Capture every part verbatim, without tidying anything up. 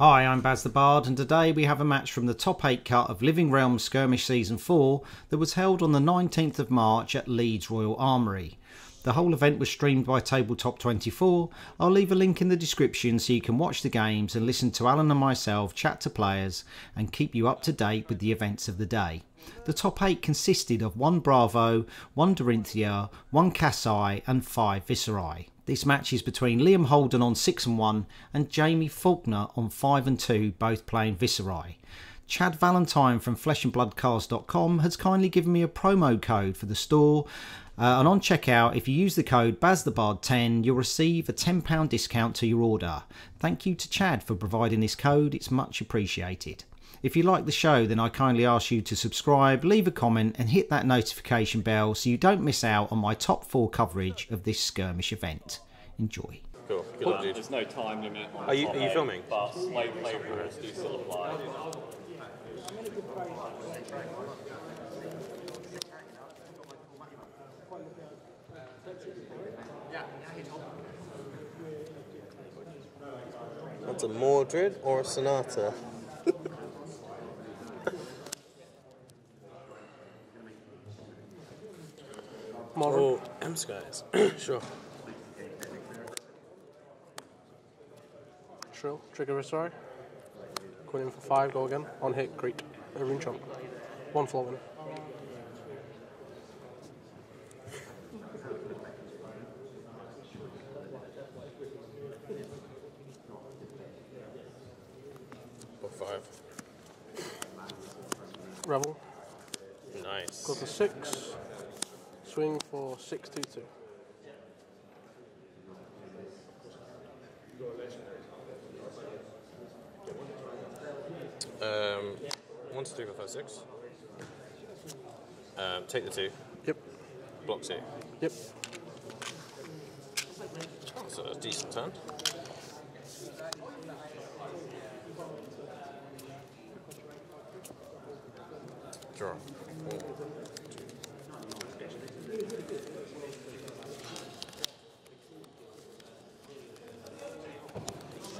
Hi, I'm Baz the Bard, and today we have a match from the top eight cut of Living Realms Skirmish Season four that was held on the nineteenth of March at Leeds Royal Armoury. The whole event was streamed by Tabletop twenty-four. I'll leave a link in the description so you can watch the games and listen to Alan and myself chat to players and keep you up to date with the events of the day. The top eight consisted of one Bravo, one Dorinthia, one Cassi and five Viserai. This match is between Liam Holden on six and one and Jamie Faulkner on five and two, both playing Viserai. Chad Valentine from Flesh and Blood Cards dot com has kindly given me a promo code for the store, uh, and on checkout, if you use the code Baz the Bard ten, you'll receive a ten pound discount to your order. Thank you to Chad for providing this code, it's much appreciated. If you like the show, then I kindly ask you to subscribe, leave a comment and hit that notification bell so you don't miss out on my top four coverage of this skirmish event. Enjoy. Cool. Good luck, dude. There's no time limit. Are you, are you filming? But slave labourers do still apply. That's a Mordred or a Sonata. Model oh, M's guys. Sure. Shrill, trigger Viserai. Coin in for five, go again. On hit, greet. Over in chunk. One flogging. Or five. Rebel. Nice. Go to six. Swing for six two two. Um, one to two, go five six. Um, take the two. Yep. Block two. Yep. So a decent turn. Draw. Four.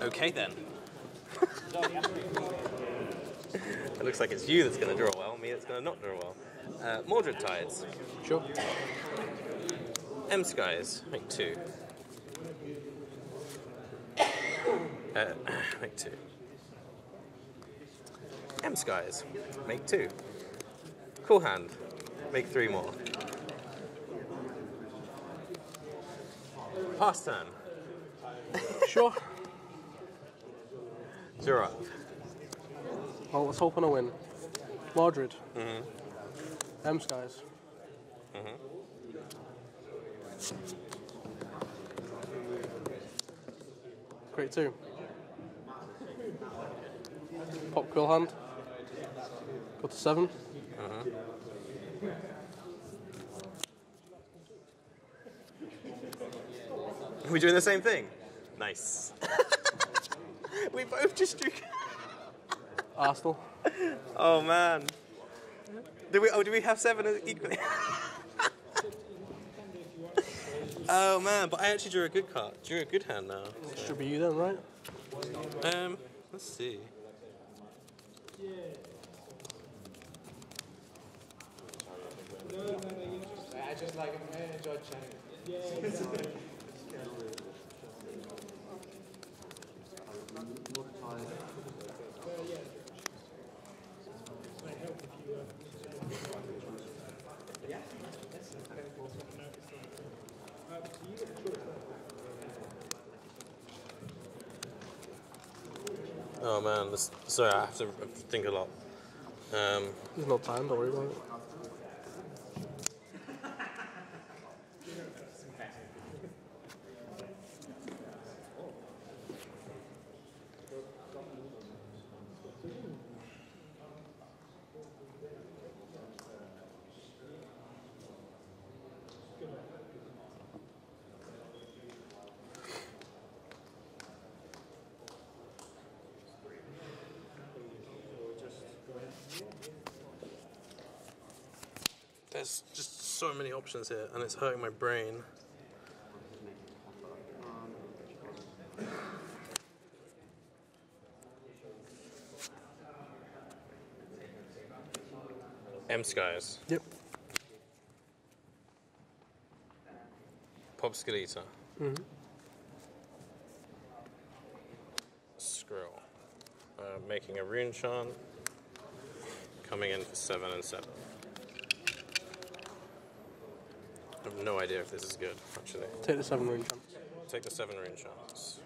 Okay then. It looks like it's you that's going to draw well, me that's going to not draw well. Uh, Mordred Tides. Sure. M Skies, make two. Uh, make two. M Skies, make two. Cool Hand, make three more. Pass turn. Sure. You're up. Well, let's hope on a win. Mordred. Mm-hmm. M Skies. Mm-hmm. Great two. Pop Quill Hand. Go to seven. Mm-hmm. Are we doing the same thing? Nice. We both just drew. Arsenal. Oh man. Do we? Oh, do we have seven equally? Oh man, but I actually drew a good card. Drew a good hand now. So. Should be you then, right? Um, let's see. I just like enjoy chatting. Oh man, this, sorry, I have to think a lot. Um, There's no time, don't worry about it. There's just so many options here, and it's hurting my brain. M Skies. Yep. Pop Skeleta. Mm hmm. Skrill. Uh, making a rune chant. Coming in for seven and seven. I have no idea if this is good, actually. Take the seven rune chants. Take the seven rune chants.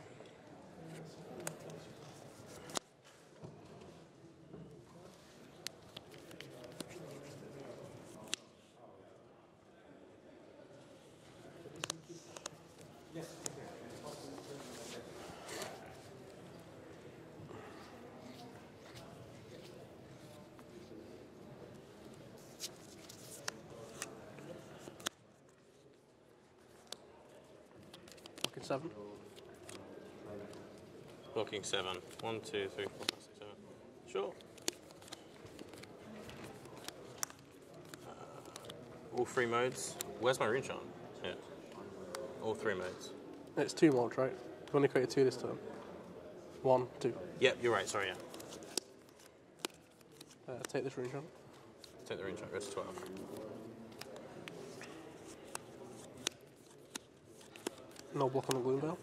Seven. Blocking seven. One, two, three, four, five, six, seven. Sure. Uh, all three modes. Where's my rune chant? Yeah. All three modes. It's two mods, right? I've only created two this time. One, two. Yep, you're right. Sorry, yeah. Uh, take this rune chant. Take the rune chant. Go to twelve. No block on the Gloomvale.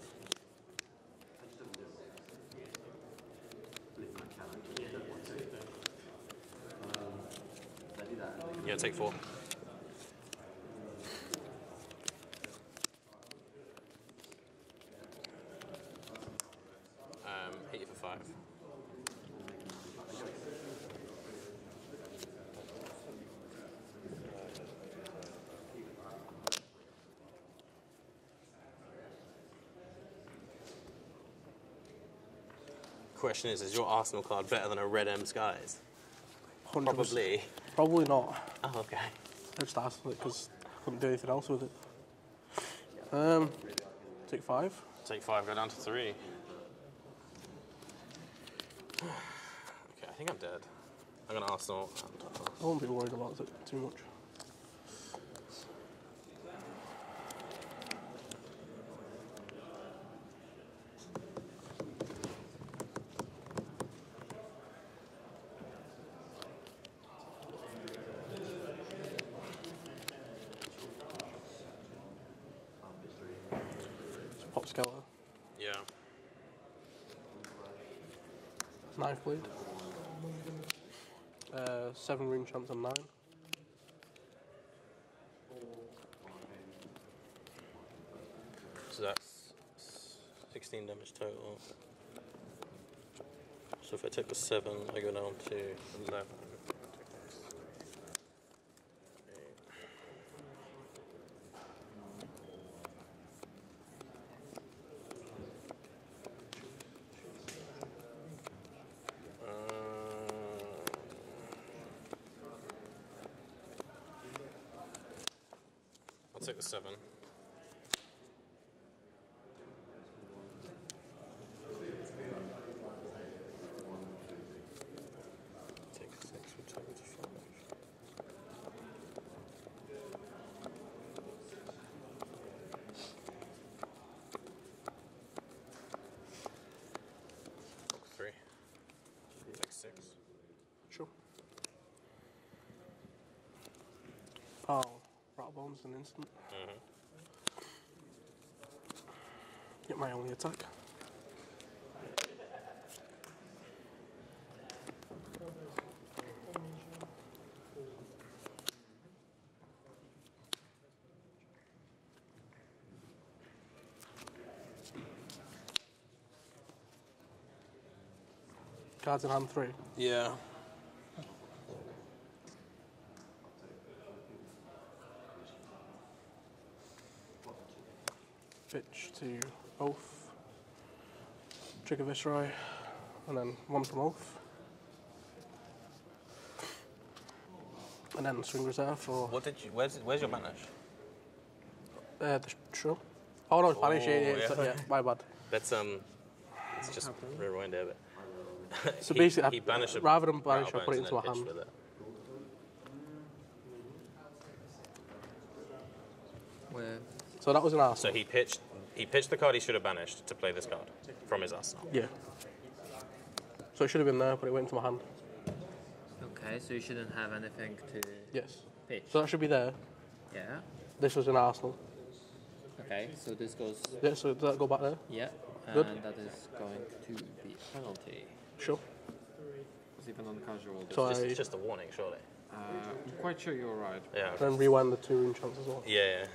Yeah, take four. Um, hit you for five. Question is, is your Arsenal card better than a red M Skies? one hundred percent. Probably. Probably not. Oh, okay. I just asked it because I couldn't do anything else with it. Um, take five. Take five, go down to three. Okay, I think I'm dead. I'm going to Arsenal. I won't be worried about it too much. Bleed. Uh, seven rune chants on nine. So that's sixteen damage total. So if I take the seven, I go down to eleven. Seven. Take six, we'll take it to five. Three. Take six. Sure. Oh, Rattlebones an instant. Get my only attack. Cards in hand three. Yeah. Pitch to Oath, trigger Viserai, and then one from Oath. And then swing reserve for... What did you... Where's, where's your banish? Uh, the show. Oh no, it's oh, banish, yeah, yeah, yeah. So, yeah, my bad. That's, um... It's just rewind there, but... So he, basically, he I, rather than banish, I put it into a hand. Where? So that was an arsenal. So he pitched, he pitched the card he should have banished to play this card from his arsenal. Yeah. So it should have been there, but it went into my hand. Okay. Okay, so you shouldn't have anything to... Yes. Pitch. So that should be there. Yeah. This was an arsenal. Okay, so this goes... Yeah, so does that go back there? Yeah. And good. That is going to be a penalty. Sure. It's even on casual. So it's, just, it's just a warning, surely. Uh, I'm quite sure you're right. Yeah. Then rewind the two rune chance as well. Yeah.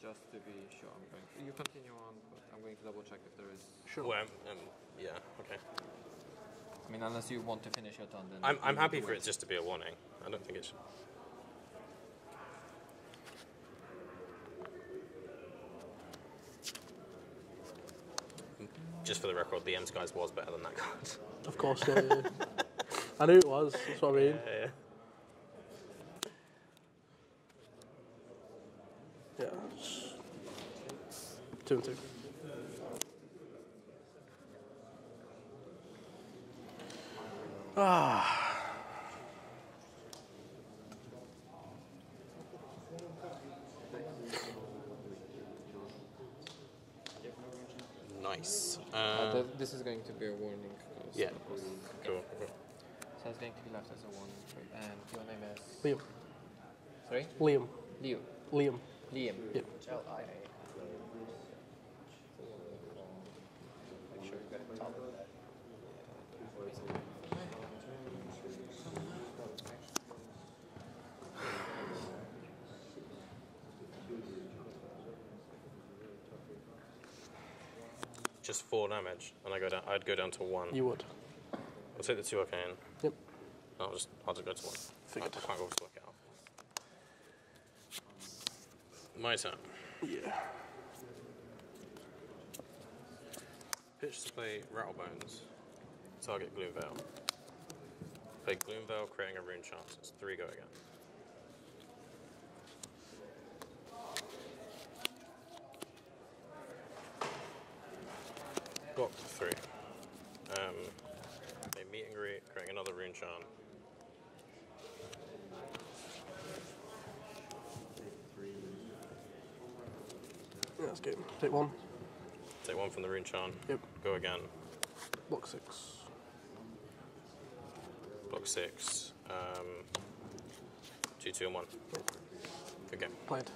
Just to be sure, I'm going to, you continue on, but I'm going to double check if there is... Sure. Well, I'm, um, yeah, okay. I mean, unless you want to finish your turn, then... I'm, I'm happy for it just to be a warning. I don't think it should... Just for the record, the M Skies was better than that card. Of course, yeah, yeah. I knew it was, that's what I mean. Yeah, yeah. Yeah, two and two. Ah. Nice. Uh, uh, th this is going to be a warning. Yeah. Cool. Okay. So it's going to be left as a warning. And your name is? Liam. Sorry? Liam. Liam. Liam. Liam. Yep. Just four damage, and I go down. I'd go down to one. You would. I'll take the two I can. Yep. I'll just. I'll just go to one. Figured. I can't go to work out. My turn. Yeah. Pitch to play Rattlebones. Target Gloomvale. Play Gloomvale, creating a rune chance. It's three go again. Got three. Um, play meet and greet, creating another rune chance. That's good. Take one. Take one from the rune charm. Yep. Go again. Block six. Block six. Um, two, two, and one. Okay. Played.